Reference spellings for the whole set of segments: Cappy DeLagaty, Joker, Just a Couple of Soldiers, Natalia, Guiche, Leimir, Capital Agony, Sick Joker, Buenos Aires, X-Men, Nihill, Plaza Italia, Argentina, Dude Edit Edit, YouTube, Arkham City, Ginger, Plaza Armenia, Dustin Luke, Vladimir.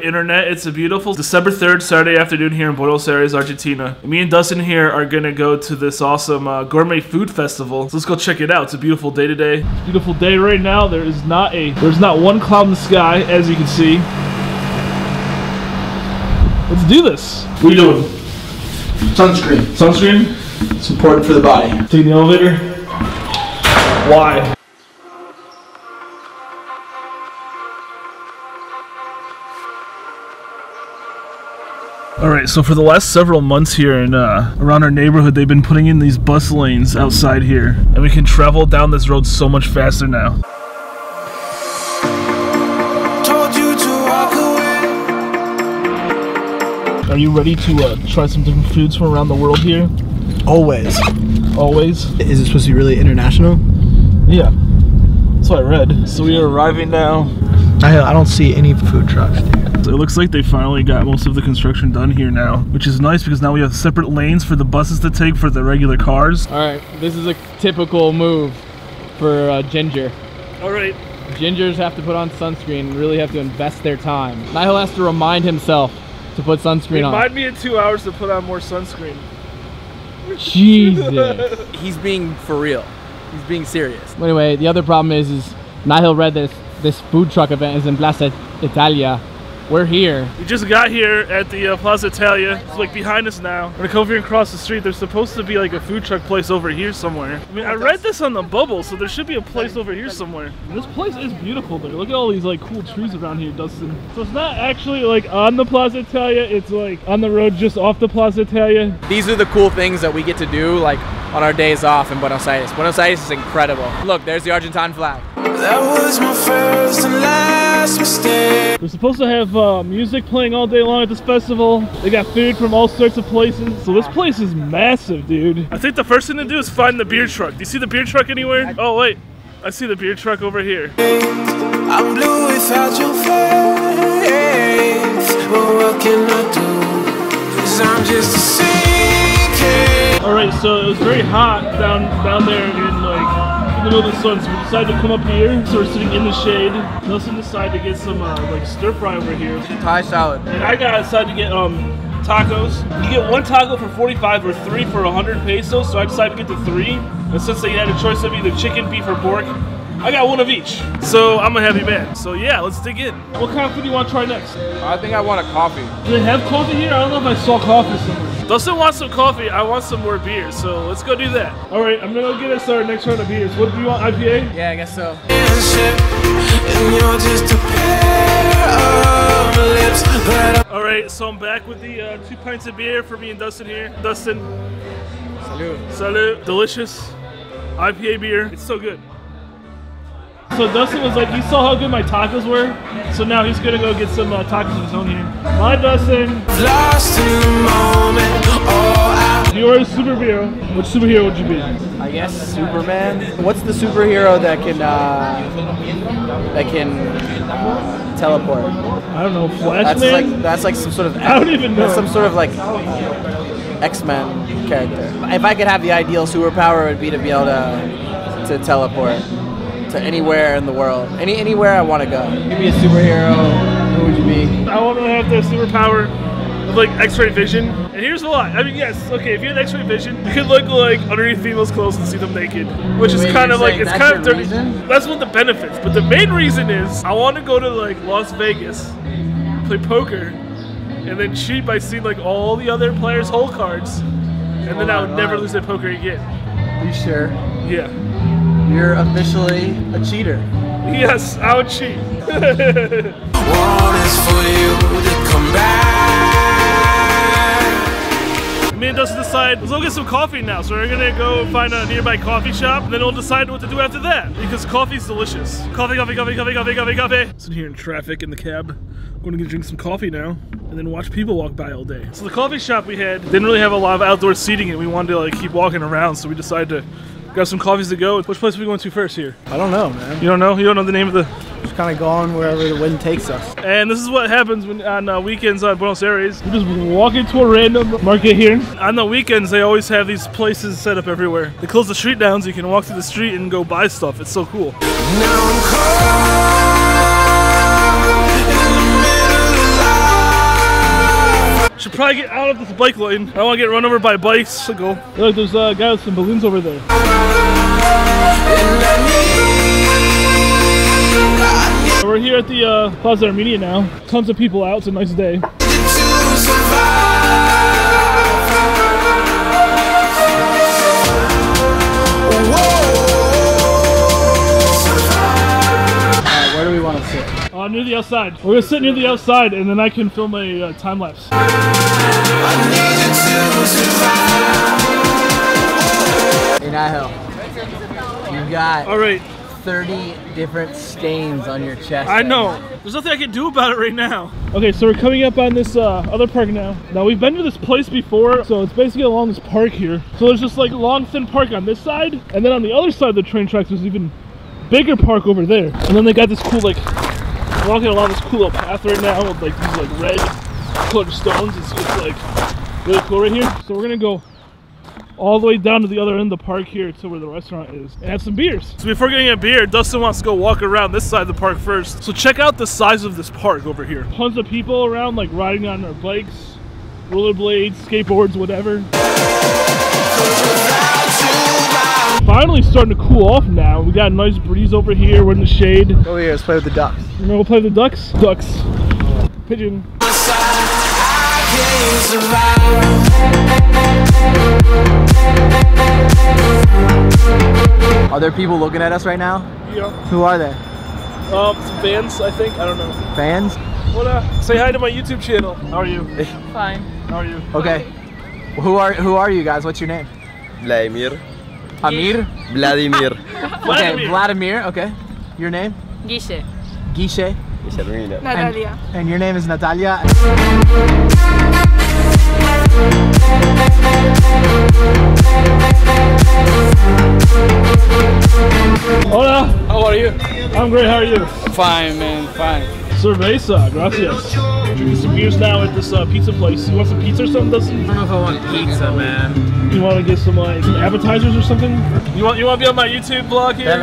right, internet. It's a beautiful December 3rd Saturday afternoon here in Buenos Aires, Argentina. Me and Dustin here are gonna go to this awesome gourmet food festival. So let's go check it out. It's a beautiful day today. It's a beautiful day right now. There's not one cloud in the sky, as you can see. Let's do this. What are you doing? Sunscreen. Sunscreen? It's important for the body. Taking the elevator? Why? Alright, so for the last several months here and around our neighborhood, they've been putting in these bus lanes outside here. And we can travel down this road so much faster now. Told you to walk away. Are you ready to try some different foods from around the world here? Always. Always? Is it supposed to be really international? Yeah. That's what I read. So we are arriving now. I don't see any food trucks there. So it looks like they finally got most of the construction done here now, which is nice because now we have separate lanes for the buses to take for the regular cars. All right, this is a typical move for Ginger. All right. Gingers have to put on sunscreen, really have to invest their time. Nihill has to remind himself to put sunscreen on. Remind me in 2 hours to put on more sunscreen. Jesus. He's being for real. He's being serious. Anyway, the other problem is Nihill read this food truck event is in Plaza Italia. We're here. We just got here at the Plaza Italia. It's like behind us now. We're gonna come over and cross the street. There's supposed to be like a food truck place over here somewhere. I mean, I read this on the bubble, so there should be a place over here somewhere. This place is beautiful there. Look at all these like cool trees around here, Dustin. So it's not actually like on the Plaza Italia. It's like on the road just off the Plaza Italia. These are the cool things that we get to do like on our days off in Buenos Aires. Buenos Aires is incredible. Look, there's the Argentine flag. That was my first and last mistake. We're supposed to have music playing all day long at this festival. They got food from all sorts of places. So this place is massive, dude. I think the first thing to do is find the beer truck. Do you see the beer truck anywhere? Oh wait, I see the beer truck over here. I'm blue without your face. But what can I do? 'Cause I'm just a sinking. Alright, so it was very hot down there in like in the middle of the sun, so we decided to come up here. So we're sitting in the shade. Nelson decided to get some like stir fry over here. Thai salad. And I decided to get tacos. You get one taco for 45 or three for 100 pesos. So I decided to get the three. And since they had a choice of either chicken, beef, or pork, I got one of each. So I'm a heavy man. So yeah, let's dig in. What kind of food do you want to try next? I think I want a coffee. Do they have coffee here? I don't know if I saw coffee somewhere. Dustin wants some coffee. I want some more beer. So let's go do that. All right, I'm gonna go get us our next round of beers. What do you want, IPA? Yeah, I guess so. All right, so I'm back with the 2 pints of beer for me and Dustin here. Dustin. Salud. Salud. Delicious IPA beer. It's so good. So Dustin was like, he saw how good my tacos were, so now he's gonna go get some tacos of his own here. Bye, Dustin. Lost in the moment, oh, if you were a superhero, which superhero would you be? I guess Superman. What's the superhero that can teleport? I don't know. Flashman. That's like some sort of. I don't even know. That's some sort of like X-Men character. If I could have the ideal superpower, it would be to be able to teleport. To anywhere in the world, anywhere I want to go. If you'd be a superhero, who would you be? I want to have the superpower of like X-ray vision. And here's a lot. I mean, yes, okay. If you had X-ray vision, you could look like underneath people's clothes and see them naked, which is kind of like it's kind of dirty. That's one of the benefits. But the main reason is I want to go to like Las Vegas, play poker, and then cheat by seeing like all the other players' hole cards, and then I would never lose at poker again. Are you sure? Yeah. You're officially a cheater. Yes, I would cheat. Me and Dustin decide, let's go get some coffee now. So we're gonna go find a nearby coffee shop, and then we'll decide what to do after that. Because coffee's delicious. Coffee, coffee, coffee, coffee, coffee, coffee, coffee. Sitting here in traffic in the cab. I'm gonna drink some coffee now, and then watch people walk by all day. So the coffee shop we had didn't really have a lot of outdoor seating, and we wanted to like keep walking around, so we decided to grab some coffees to go. Which place are we going to first here? I don't know, man. You don't know? You don't know the name of the... Just kind of going wherever the wind takes us. And this is what happens when, on weekends on Buenos Aires. We just walk into a random market here. On the weekends, they always have these places set up everywhere. They close the street down so you can walk through the street and go buy stuff. It's so cool. Now I'm caught in the middle of life. Should probably get out of this bike lane. I don't want to get run over by a bicycle. Look, there's a guy with some balloons over there. We're here at the Plaza Armenia now. Tons of people out. It's a nice day. Near the outside. We're gonna sit near the outside and then I can film a time lapse. Hey Nihill, you got all right 30 different stains on your chest. I know. There's nothing I can do about it right now. Okay, so we're coming up on this other park now. Now we've been to this place before, so it's basically along this park here. So there's just like long thin park on this side, and then on the other side of the train tracks there's even bigger park over there. And then they got this cool like walking along this cool little path right now with like these like red colored stones. It's like really cool right here. So we're gonna go all the way down to the other end of the park here to where the restaurant is and have some beers. So before getting a beer, Dustin wants to go walk around this side of the park first. So check out the size of this park over here. Tons of people around like riding on their bikes, rollerblades, skateboards, whatever. Finally starting to cool off now. We got a nice breeze over here. We're in the shade. Oh yeah, let's play with the ducks. You know, we'll play with the ducks? Ducks. Pigeon. Are there people looking at us right now? Yeah. Who are they? Some fans, I think. I don't know. Fans? What up? Say hi to my YouTube channel. How are you? Fine. How are you? Okay. Well, who are you guys? What's your name? Leimir. Amir? Vladimir. Okay, Vladimir, okay. Your name? Guiche. Guiche? Natalia. And your name is Natalia. Hola. How are you? I'm great, how are you? Fine, man, fine. Cerveza, gracias. Drinking some beers now at this pizza place. You want some pizza or something, Dustin? I don't know if I want pizza, man. You want to get some like appetizers or something? You want to be on my YouTube vlog here?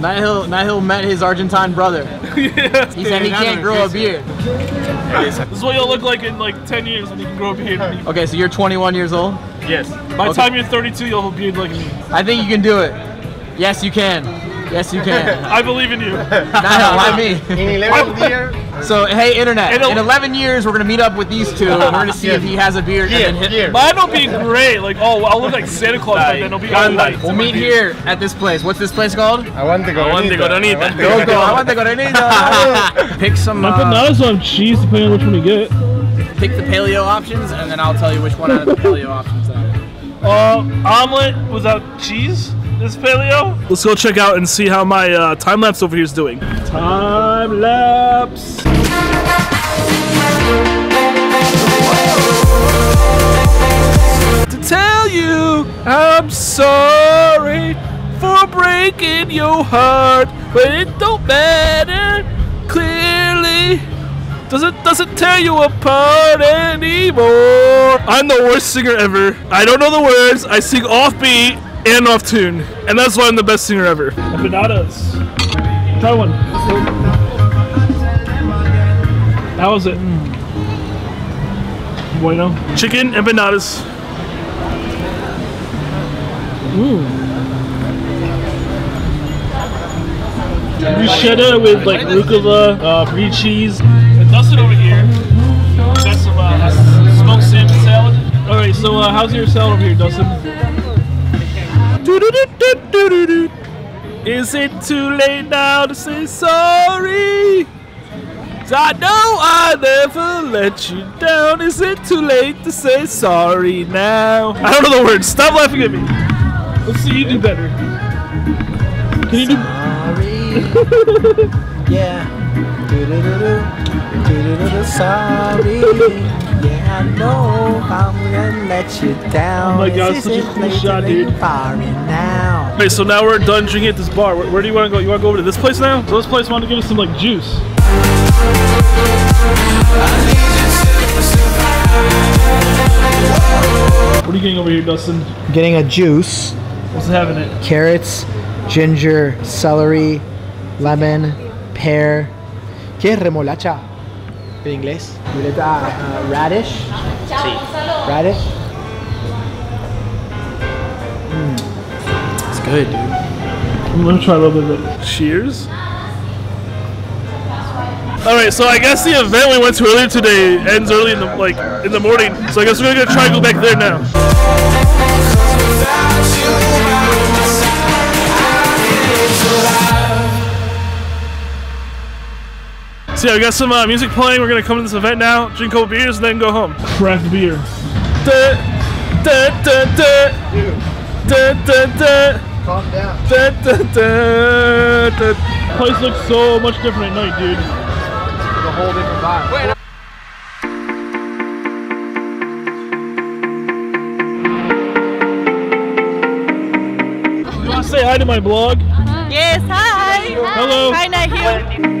Nihill met his Argentine brother. Yeah. He said he can't grow a beard. This is what you'll look like in like 10 years when you can grow a beard. Okay, so you're 21 years old? Yes. By the time you're 32, you'll have a beard like me. I think you can do it. Yes, you can. Yes, you can. I believe in you. Nihill, why me? In 11 years. So, hey, internet. In 11 years, we're going to meet up with these two. And we're going to see if he has a beard. Yeah. Mine will be great. Like, oh, I'll look like Santa Claus by then. It'll be all night. We'll meet here at this place. What's this place called? Aguante Coronita. Pick some... empanadas on cheese, depending on which one you get. Pick the paleo options, and then I'll tell you which one of the paleo options are. Omelet without cheese? This paleo? Let's go check out and see how my time lapse over here is doing. Time lapse. To tell you, I'm sorry for breaking your heart, but it don't matter. Clearly, doesn't tear you apart anymore. I'm the worst singer ever. I don't know the words. I sing off beat and off tune, and that's why I'm the best singer ever. Empanadas. Try one. How was it? Bueno. Chicken empanadas. Ooh. Bruschetta with like rucola, brie cheese. And Dustin over here got some smoked salmon salad. All right, so how's your salad over here, Dustin? Is it too late now to say sorry? I know I never let you down. Is it too late to say sorry now? I don't know the words. Stop laughing at me. Let's see you do better. Can you do? Sorry. Yeah. Sorry. Yeah, I know I'm gonna let you down. Oh my god, such a cool shot, dude. Okay, so now we're done drinking at this bar. Where do you want to go? You want to go over to this place now? So this place wanted to give us some like juice. What are you getting over here, Dustin? I'm getting a juice. What's having it? Carrots, ginger, celery, lemon, pear. Que remolacha. en inglés? Muleta, radish. Sí. Radish. It's good, dude. I'm gonna try a little bit of it. Cheers. Alright, so I guess the event we went to earlier today ends early in the, in the morning. So I guess we're gonna try and go back there now. So yeah, we got some music playing. We're gonna come to this event now, drink a couple beers, and then go home. Craft beer. Da, da, da, da. Da, da, da. Calm down. Da, da, da, da. The place looks so much different at night, dude. It's a whole different vibe. Wait, you wanna say hi to my blog? Yes, hi. Hello. Hi, Nihill.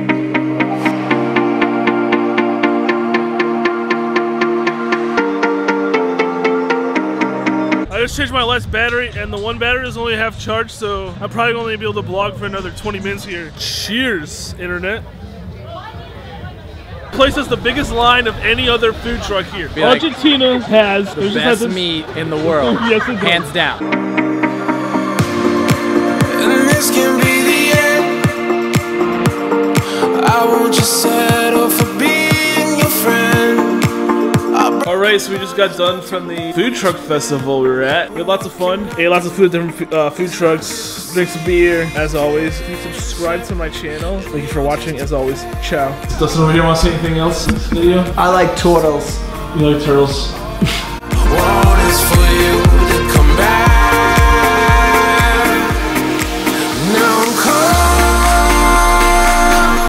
I just changed my last battery, and the one battery is only half charged, so I'm probably only be able to vlog for another 20 minutes here. Cheers, internet. Place has the biggest line of any other food truck here. Argentina has the best meat in the world, yes, it does. Hands down. And this can be the end. I won't just settle for being your friend. Alright, so we just got done from the food truck festival we were at. We had lots of fun, ate lots of food, different food trucks, drank some beer, as always. If you subscribe to my channel, thank you for watching, as always, ciao. Dustin, over here, want to say anything else in this video? I like turtles. You like turtles?